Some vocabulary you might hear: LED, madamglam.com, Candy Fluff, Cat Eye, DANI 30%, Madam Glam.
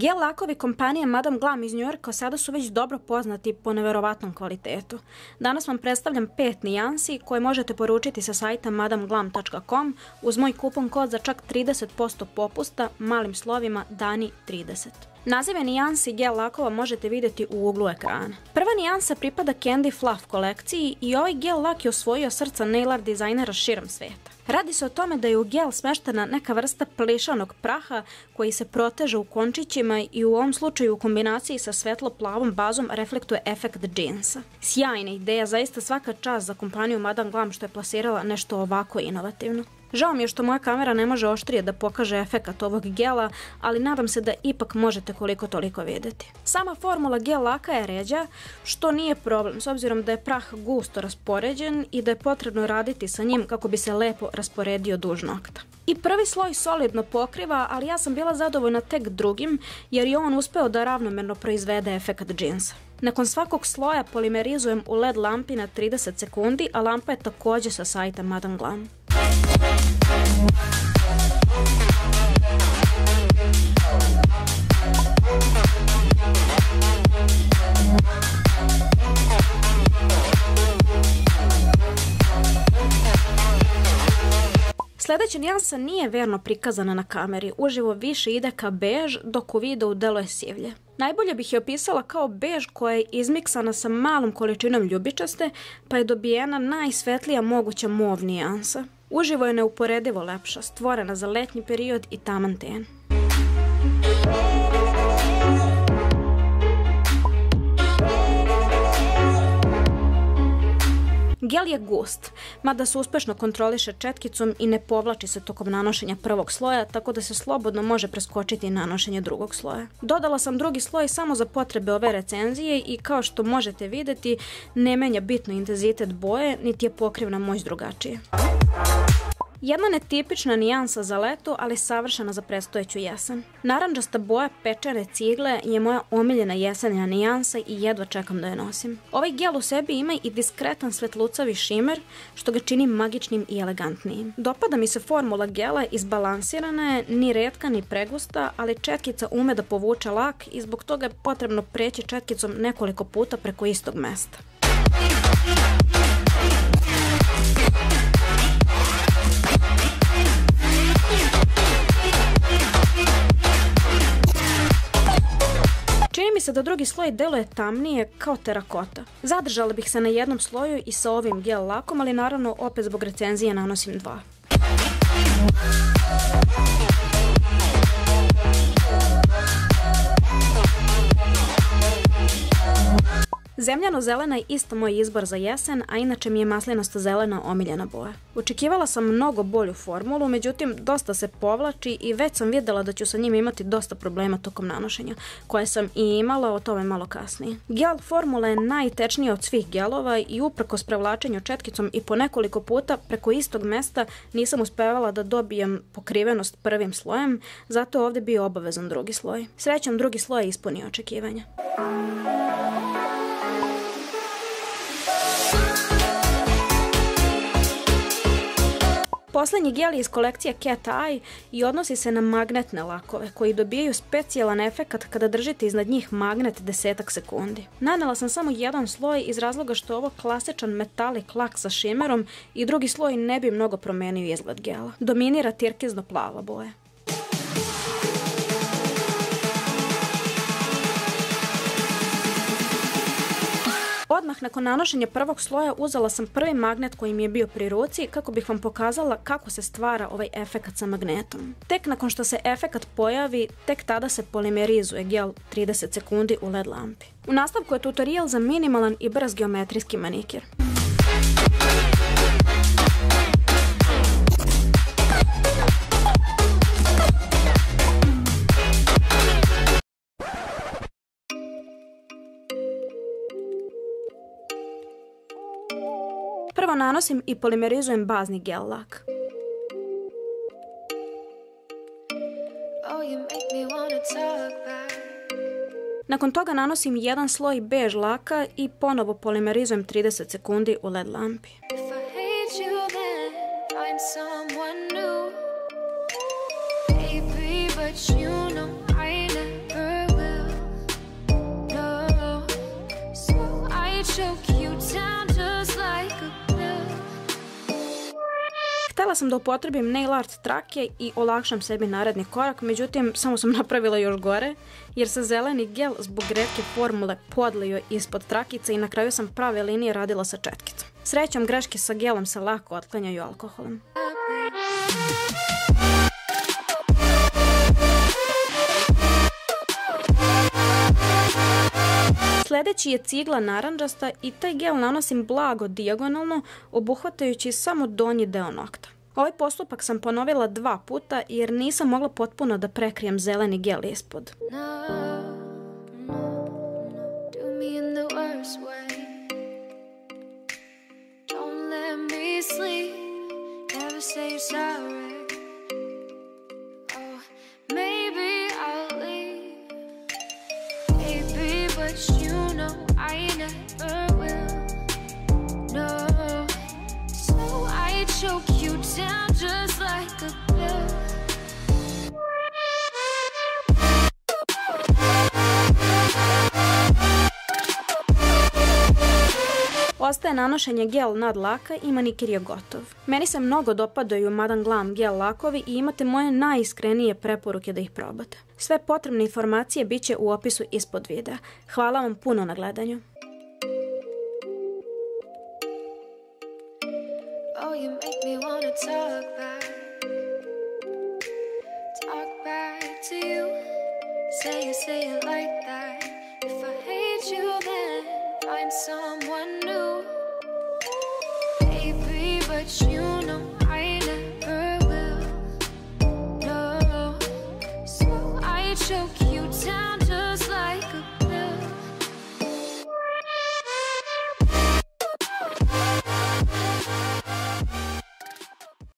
Gel lakovi kompanije Madam Glam iz New Yorka sada su već dobro poznati po neverovatnom kvalitetu. Danas vam predstavljam 5 nijansi koje možete poručiti sa sajta madamglam.com uz moj kupon kod za čak 30% popusta malim slovima DANI 30%. Nazive nijansi gel lakova možete vidjeti u uglu ekrana. Prva nijansa pripada Candy Fluff kolekciji i ovaj gel lak je osvojio srca nail art dizajnera širom svijeta. Radi se o tome da je u gel smeštena neka vrsta plišanog praha koji se proteže u končićima i u ovom slučaju u kombinaciji sa svetlo-plavom bazom reflektuje efekt džinsa. Sjajna ideja, zaista svaka čast za kompaniju Madam Glam što je plasirala nešto ovako inovativno. Žao mi je što moja kamera ne može oštrije da pokaže efekat ovog gela, ali nadam se da ipak možete koliko toliko vidjeti. Sama formula gel laka je ređa, što nije problem s obzirom da je prah gusto raspoređen i da je potrebno raditi sa njim kako bi se lepo rasporedio duž nokta. I prvi sloj solidno pokriva, ali ja sam bila zadovoljna tek drugim jer je on uspeo da ravnomerno proizvede efekat džinsa. Nakon svakog sloja polimerizujem u LED lampi na 30 sekundi, a lampa je također sa sajta Madam Glam. Sljedeća nijansa nije verno prikazana na kameri, uživo više ide ka bež dok u videu deluje sivlje. Najbolje bih je opisala kao bež koja je izmiksana sa malom količinom ljubičaste pa je dobijena najsvetlija moguća mov nijansa. Uživo je neuporedivo lepša, stvorena za letnji period i taman ten. Gel je gust, mada se uspešno kontroliše četkicom i ne povlači se tokom nanošenja prvog sloja, tako da se slobodno može preskočiti nanošenje drugog sloja. Dodala sam drugi sloj samo za potrebe ove recenzije i kao što možete vidjeti, ne menja bitno intenzitet boje, niti je pokrivna moć drugačije. Jedna netipična nijansa za leto, ali savršena za predstojeću jesen. Narandžasta boja pečene cigle je moja omiljena jesenja nijansa i jedva čekam da je nosim. Ovaj gel u sebi ima i diskretan svetlucavi šimer, što ga čini magičnim i elegantnijim. Dopada mi se formula gela, izbalansirana je, ni retka ni pregusta, ali četkica ume da povuče lak i zbog toga je potrebno preći četkicom nekoliko puta preko istog mesta. Da drugi sloj deluje tamnije kao terakota. Zadržala bih se na jednom sloju i sa ovim gel lakom, ali naravno opet zbog recenzije nanosim dva. Zemljano-zelena je isto moj izbor za jesen, a inače mi je maslinasto-zelena omiljena boja. Očekivala sam mnogo bolju formulu, međutim dosta se povlači i već sam vidjela da ću sa njim imati dosta problema tokom nanošenja, koje sam i imala, o tome malo kasnije. Gel formula je najtečnija od svih gelova i uprkos prevlačenju četkicom i po nekoliko puta preko istog mesta nisam uspevala da dobijem pokrivenost prvim slojem, zato je ovdje bio obavezan drugi sloj. Srećom, drugi sloj je ispunio očekivanja. Posljednji gel je iz kolekcije Cat Eye i odnosi se na magnetne lakove koji dobijaju specijalan efekat kada držite iznad njih magnet 10 sekundi. Nanela sam samo jedan sloj iz razloga što je ovo klasičan metalik lak sa šimerom i drugi sloj ne bi mnogo promijenio izgled gela. Dominira tirkizno plava boja. Odmah nakon nanošenja prvog sloja uzela sam prvi magnet koji mi je bio pri ruci kako bih vam pokazala kako se stvara ovaj efekat sa magnetom. Tek nakon što se efekat pojavi, tek tada se polimerizuje gel 30 sekundi u LED lampi. U nastavku je tutorial za minimalan i brz geometrijski manikir. Prvo nanosim i polimerizujem bazni gel lak. Nakon toga nanosim jedan sloj bež laka i ponovo polimerizujem 30 sekundi u LED lampi. sam da upotrebim nail art trake i olakšam sebi naredni korak, međutim samo sam napravila još gore jer se zeleni gel zbog retke formule podlio ispod trakice i na kraju sam prave linije radila sa četkicom. Srećom, greške sa gelom se lako otklanjaju alkoholom. Sljedeći je cigla naranđasta i taj gel nanosim blago dijagonalno, obuhvatajući samo donji deo nokta. Ovaj postupak sam ponovila 2 puta jer nisam mogla potpuno da prekrijem zeleni gel ispod. Ostaje nanošenje gel nad laka i manikir je gotov. Meni se mnogo dopadaju Madam Glam gel lakovi i imate moje najiskrenije preporuke da ih probate. Sve potrebne informacije bit će u opisu ispod videa. Hvala vam puno na gledanju. Find someone new, baby, but you know I never will, no, so I choke you down.